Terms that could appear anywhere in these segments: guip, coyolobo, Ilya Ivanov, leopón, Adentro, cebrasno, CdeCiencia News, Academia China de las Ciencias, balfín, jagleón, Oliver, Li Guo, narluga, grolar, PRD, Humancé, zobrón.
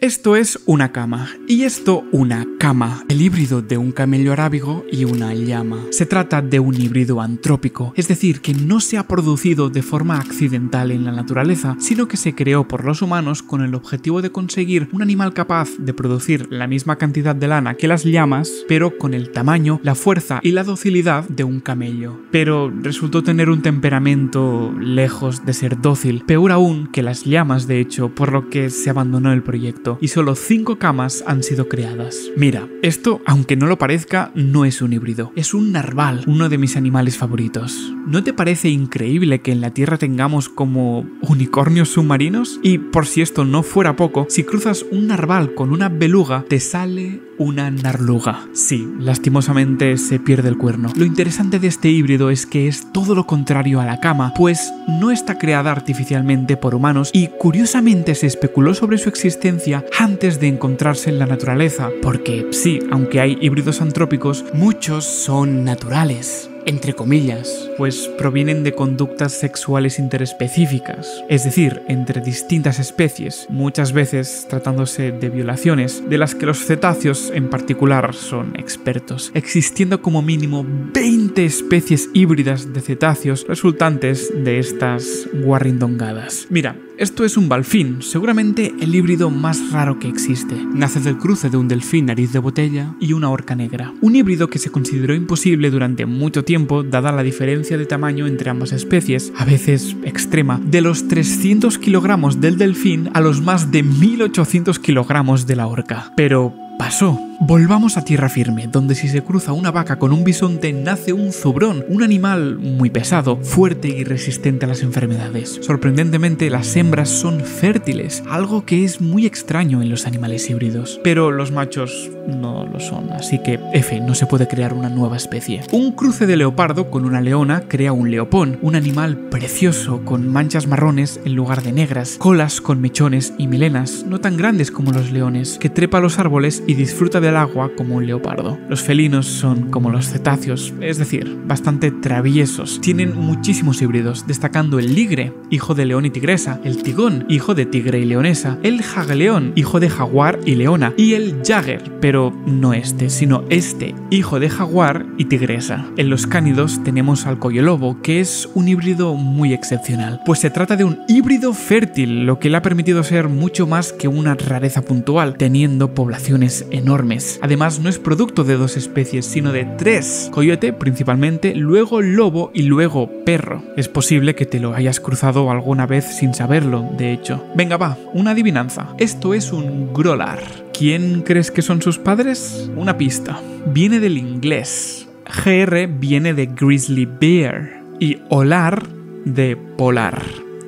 Esto es una cama, y esto una cama, el híbrido de un camello arábigo y una llama. Se trata de un híbrido antrópico, es decir, que no se ha producido de forma accidental en la naturaleza, sino que se creó por los humanos con el objetivo de conseguir un animal capaz de producir la misma cantidad de lana que las llamas, pero con el tamaño, la fuerza y la docilidad de un camello. Pero resultó tener un temperamento lejos de ser dócil, peor aún que las llamas de hecho, por lo que se abandonó el proyecto. Y solo 5 camas han sido creadas. Mira, esto, aunque no lo parezca, no es un híbrido. Es un narval, uno de mis animales favoritos. ¿No te parece increíble que en la Tierra tengamos como unicornios submarinos? Y por si esto no fuera poco, si cruzas un narval con una beluga, te sale una narluga. Sí, lastimosamente se pierde el cuerno. Lo interesante de este híbrido es que es todo lo contrario a la cama, pues no está creada artificialmente por humanos y curiosamente se especuló sobre su existencia antes de encontrarse en la naturaleza, porque sí, aunque hay híbridos antrópicos, muchos son naturales. Entre comillas, pues provienen de conductas sexuales interespecíficas, es decir, entre distintas especies, muchas veces tratándose de violaciones, de las que los cetáceos en particular son expertos, existiendo como mínimo 20 especies híbridas de cetáceos resultantes de estas guarrindongadas. Mira, esto es un balfín, seguramente el híbrido más raro que existe. Nace del cruce de un delfín nariz de botella y una orca negra, un híbrido que se consideró imposible durante mucho tiempo dada la diferencia de tamaño entre ambas especies, a veces extrema, de los 300 kilogramos del delfín a los más de 1800 kilogramos de la orca. Pero pasó. Volvamos a tierra firme, donde si se cruza una vaca con un bisonte nace un zobrón, un animal muy pesado, fuerte y resistente a las enfermedades. Sorprendentemente, las hembras son fértiles, algo que es muy extraño en los animales híbridos. Pero los machos no lo son, así que F, no se puede crear una nueva especie. Un cruce de leopardo con una leona crea un leopón, un animal precioso con manchas marrones en lugar de negras, colas con mechones y milenas, no tan grandes como los leones, que trepa a los árboles y disfruta del agua como un leopardo. Los felinos son como los cetáceos, es decir, bastante traviesos. Tienen muchísimos híbridos, destacando el ligre, hijo de león y tigresa, el tigón, hijo de tigre y leonesa, el jagleón, hijo de jaguar y leona, y el jagger, pero no este, sino este, hijo de jaguar y tigresa. En los cánidos tenemos al coyolobo, que es un híbrido muy excepcional, pues se trata de un híbrido fértil, lo que le ha permitido ser mucho más que una rareza puntual, teniendo poblaciones enormes. Además, no es producto de 2 especies, sino de 3. Coyote, principalmente, luego lobo y luego perro. Es posible que te lo hayas cruzado alguna vez sin saberlo, de hecho. Venga, va, una adivinanza. Esto es un grolar. ¿Quién crees que son sus padres? Una pista. Viene del inglés. GR viene de grizzly bear y olar de polar.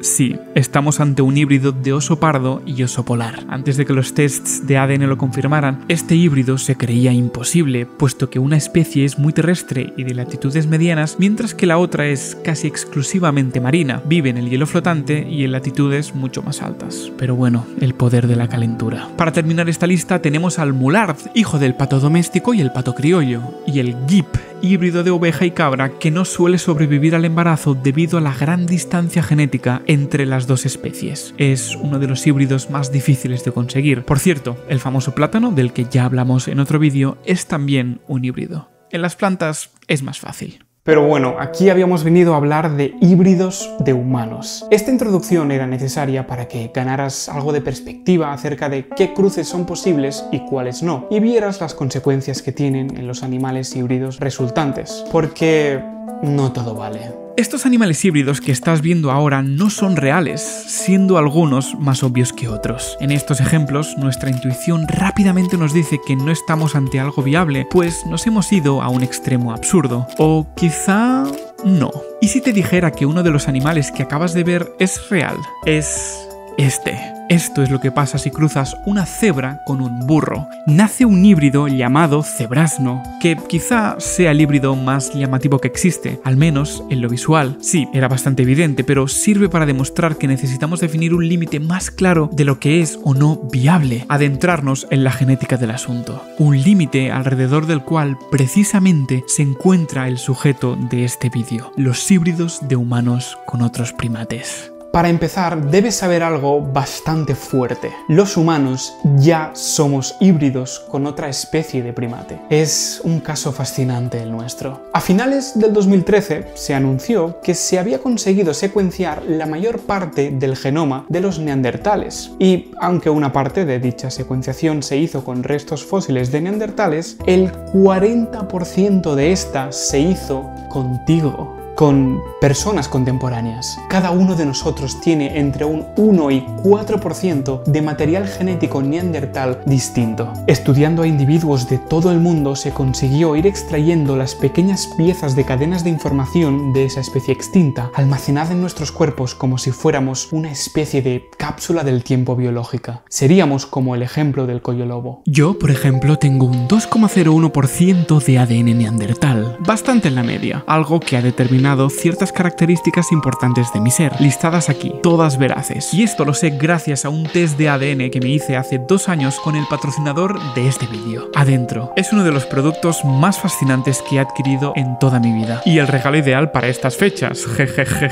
Sí, estamos ante un híbrido de oso pardo y oso polar. Antes de que los tests de ADN lo confirmaran, este híbrido se creía imposible, puesto que una especie es muy terrestre y de latitudes medianas, mientras que la otra es casi exclusivamente marina, vive en el hielo flotante y en latitudes mucho más altas. Pero bueno, el poder de la calentura. Para terminar esta lista tenemos al mulard, hijo del pato doméstico y el pato criollo, y el guip, híbrido de oveja y cabra que no suele sobrevivir al embarazo debido a la gran distancia genética entre las dos especies. Es uno de los híbridos más difíciles de conseguir. Por cierto, el famoso plátano, del que ya hablamos en otro vídeo, es también un híbrido. En las plantas es más fácil. Pero bueno, aquí habíamos venido a hablar de híbridos de humanos. Esta introducción era necesaria para que ganaras algo de perspectiva acerca de qué cruces son posibles y cuáles no, y vieras las consecuencias que tienen en los animales híbridos resultantes, porque no todo vale. Estos animales híbridos que estás viendo ahora no son reales, siendo algunos más obvios que otros. En estos ejemplos, nuestra intuición rápidamente nos dice que no estamos ante algo viable, pues nos hemos ido a un extremo absurdo. O quizá no. ¿Y si te dijera que uno de los animales que acabas de ver es real? Es este. Esto es lo que pasa si cruzas una cebra con un burro. Nace un híbrido llamado cebrasno, que quizá sea el híbrido más llamativo que existe, al menos en lo visual. Sí, era bastante evidente, pero sirve para demostrar que necesitamos definir un límite más claro de lo que es o no viable, adentrarnos en la genética del asunto. Un límite alrededor del cual precisamente se encuentra el sujeto de este vídeo, los híbridos de humanos con otros primates. Para empezar, debes saber algo bastante fuerte. Los humanos ya somos híbridos con otra especie de primate. Es un caso fascinante el nuestro. A finales del 2013 se anunció que se había conseguido secuenciar la mayor parte del genoma de los neandertales. Y aunque una parte de dicha secuenciación se hizo con restos fósiles de neandertales, el 40% de esta se hizo contigo. Con personas contemporáneas. Cada uno de nosotros tiene entre un 1 y 4% de material genético neandertal distinto. Estudiando a individuos de todo el mundo se consiguió ir extrayendo las pequeñas piezas de cadenas de información de esa especie extinta, almacenada en nuestros cuerpos como si fuéramos una especie de cápsula del tiempo biológica. Seríamos como el ejemplo del cuello lobo. Yo, por ejemplo, tengo un 2,01% de ADN neandertal, bastante en la media, algo que ha determinado ciertas características importantes de mi ser, listadas aquí, todas veraces. Y esto lo sé gracias a un test de ADN que me hice hace 2 años con el patrocinador de este vídeo, Adentro. Es uno de los productos más fascinantes que he adquirido en toda mi vida. Y el regalo ideal para estas fechas, jejeje.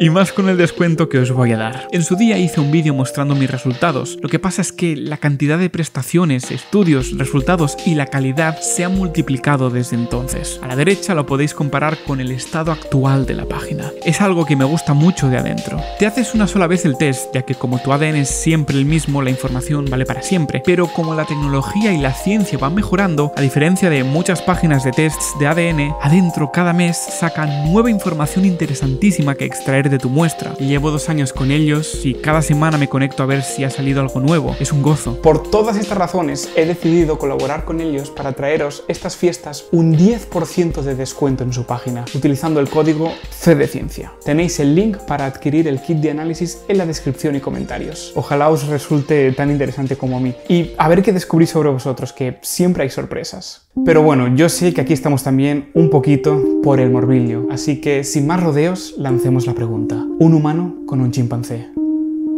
Y más con el descuento que os voy a dar. En su día hice un vídeo mostrando mis resultados. Lo que pasa es que la cantidad de prestaciones, estudios, resultados y la calidad se han multiplicado desde entonces. A la derecha lo podéis comparar con el estado actual de la página. Es algo que me gusta mucho de Adentro. Te haces una sola vez el test, ya que como tu ADN es siempre el mismo, la información vale para siempre, pero como la tecnología y la ciencia van mejorando, a diferencia de muchas páginas de tests de ADN, Adentro cada mes saca nueva información interesantísima que extraer de tu muestra. Llevo 2 años con ellos y cada semana me conecto a ver si ha salido algo nuevo. Es un gozo. Por todas estas razones he decidido colaborar con ellos para traeros estas fiestas un 10% de descuento en su página, utilizando el código CdeCiencia. Tenéis el link para adquirir el kit de análisis en la descripción y comentarios. Ojalá os resulte tan interesante como a mí. Y a ver qué descubrís sobre vosotros, que siempre hay sorpresas. Pero bueno, yo sé que aquí estamos también un poquito por el morbillo, así que sin más rodeos, lancemos la pregunta. ¿Un humano con un chimpancé?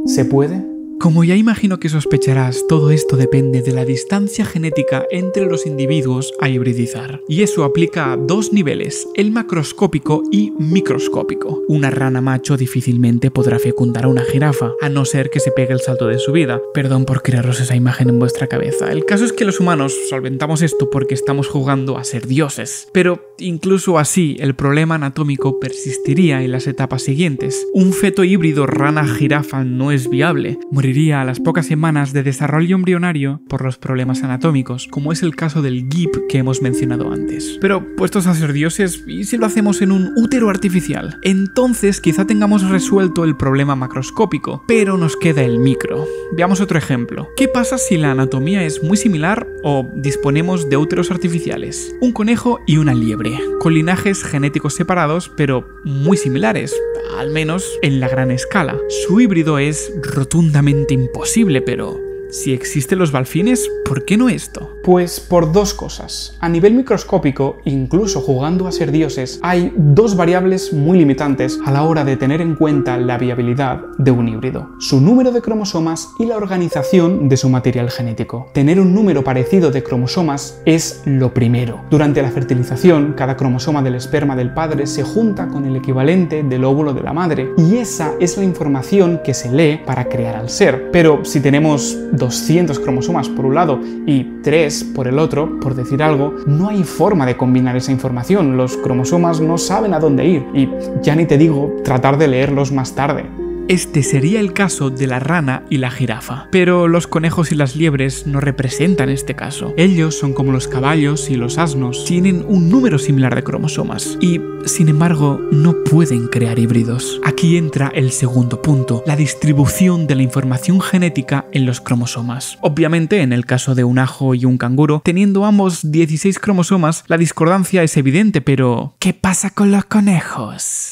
¿Se puede? Como ya imagino que sospecharás, todo esto depende de la distancia genética entre los individuos a hibridizar. Y eso aplica a 2 niveles, el macroscópico y microscópico. Una rana macho difícilmente podrá fecundar a una jirafa, a no ser que se pegue el salto de su vida. Perdón por crearos esa imagen en vuestra cabeza. El caso es que los humanos solventamos esto porque estamos jugando a ser dioses. Pero incluso así, el problema anatómico persistiría en las etapas siguientes. Un feto híbrido rana-jirafa no es viable. Moriría a las pocas semanas de desarrollo embrionario por los problemas anatómicos, como es el caso del GIP que hemos mencionado antes. Pero puestos a ser dioses, ¿y si lo hacemos en un útero artificial? Entonces quizá tengamos resuelto el problema macroscópico, pero nos queda el micro. Veamos otro ejemplo. ¿Qué pasa si la anatomía es muy similar o disponemos de úteros artificiales? Un conejo y una liebre, con linajes genéticos separados, pero muy similares, al menos en la gran escala. Su híbrido es rotundamente imposible, pero si existen los balfines, ¿por qué no esto? Pues por 2 cosas. A nivel microscópico, incluso jugando a ser dioses, hay 2 variables muy limitantes a la hora de tener en cuenta la viabilidad de un híbrido. Su número de cromosomas y la organización de su material genético. Tener un número parecido de cromosomas es lo primero. Durante la fertilización, cada cromosoma del esperma del padre se junta con el equivalente del óvulo de la madre, y esa es la información que se lee para crear al ser. Pero si tenemos 200 cromosomas por un lado y 3 por el otro, por decir algo, no hay forma de combinar esa información. Los cromosomas no saben a dónde ir y ya ni te digo tratar de leerlos más tarde. Este sería el caso de la rana y la jirafa, pero los conejos y las liebres no representan este caso. Ellos son como los caballos y los asnos, tienen un número similar de cromosomas y, sin embargo, no pueden crear híbridos. Aquí entra el segundo punto, la distribución de la información genética en los cromosomas. Obviamente, en el caso de un ajo y un canguro, teniendo ambos 16 cromosomas, la discordancia es evidente, pero ¿qué pasa con los conejos?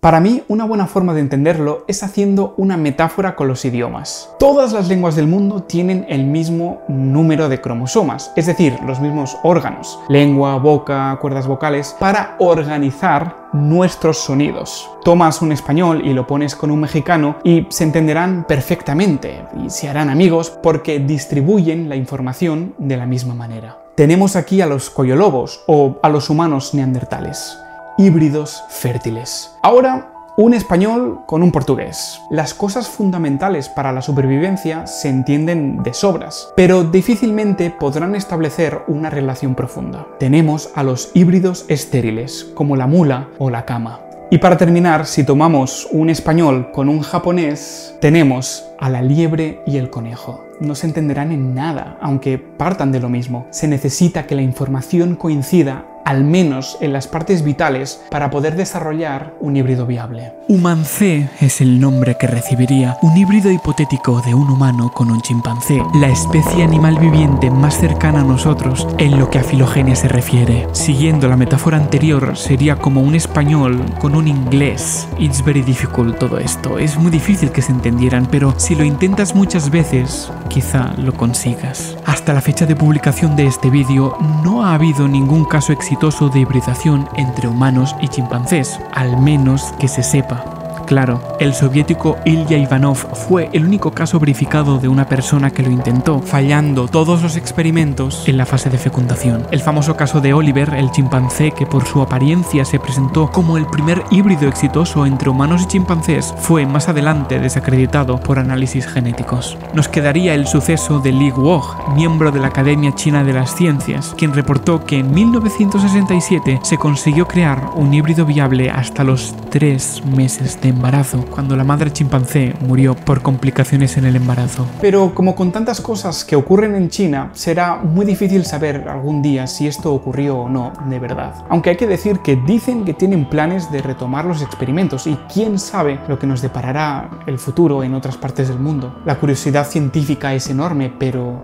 Para mí, una buena forma de entenderlo es haciendo una metáfora con los idiomas. Todas las lenguas del mundo tienen el mismo número de cromosomas, es decir, los mismos órganos, lengua, boca, cuerdas vocales, para organizar nuestros sonidos. Tomas un español y lo pones con un mexicano y se entenderán perfectamente y se harán amigos porque distribuyen la información de la misma manera. tenemos aquí a los coyolobos o a los humanos neandertales, híbridos fértiles. Ahora, un español con un portugués. Las cosas fundamentales para la supervivencia se entienden de sobras, pero difícilmente podrán establecer una relación profunda. Tenemos a los híbridos estériles, como la mula o la cama. Y para terminar, si tomamos un español con un japonés, tenemos a la liebre y el conejo. No se entenderán en nada, aunque partan de lo mismo. Se necesita que la información coincida al menos en las partes vitales, para poder desarrollar un híbrido viable. Humancé es el nombre que recibiría un híbrido hipotético de un humano con un chimpancé, la especie animal viviente más cercana a nosotros en lo que a filogenia se refiere. Siguiendo la metáfora anterior, sería como un español con un inglés. It's very difficult todo esto, es muy difícil que se entendieran, pero si lo intentas muchas veces, quizá lo consigas. Hasta la fecha de publicación de este vídeo, no ha habido ningún caso exitoso de hibridación entre humanos y chimpancés, al menos que se sepa. Claro, el soviético Ilya Ivanov fue el único caso verificado de una persona que lo intentó, fallando todos los experimentos en la fase de fecundación. El famoso caso de Oliver, el chimpancé que por su apariencia se presentó como el primer híbrido exitoso entre humanos y chimpancés, fue más adelante desacreditado por análisis genéticos. Nos quedaría el suceso de Li Guo, miembro de la Academia China de las Ciencias, quien reportó que en 1967 se consiguió crear un híbrido viable hasta los 3 meses de embarazo, cuando la madre chimpancé murió por complicaciones en el embarazo. Pero como con tantas cosas que ocurren en China, será muy difícil saber algún día si esto ocurrió o no de verdad. Aunque hay que decir que dicen que tienen planes de retomar los experimentos y quién sabe lo que nos deparará el futuro en otras partes del mundo. La curiosidad científica es enorme, pero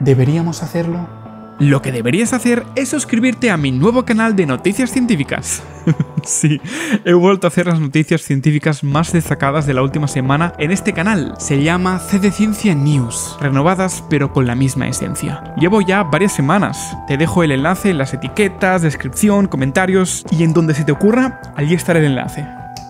¿deberíamos hacerlo? Lo que deberías hacer es suscribirte a mi nuevo canal de noticias científicas. Sí, he vuelto a hacer las noticias científicas más destacadas de la última semana en este canal. Se llama CdeCienciaNews, renovadas pero con la misma esencia. Llevo ya varias semanas. Te dejo el enlace en las etiquetas, descripción, comentarios y en donde se te ocurra, allí estará el enlace.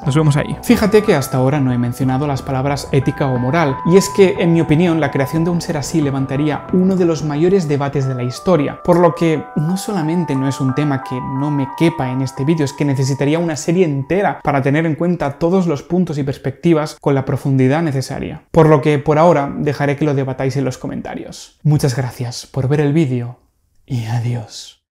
Nos vemos ahí. Fíjate que hasta ahora no he mencionado las palabras ética o moral, y es que, en mi opinión, la creación de un ser así levantaría uno de los mayores debates de la historia, por lo que no solamente no es un tema que no me quepa en este vídeo, es que necesitaría una serie entera para tener en cuenta todos los puntos y perspectivas con la profundidad necesaria. Por lo que, por ahora, dejaré que lo debatáis en los comentarios. Muchas gracias por ver el vídeo y adiós.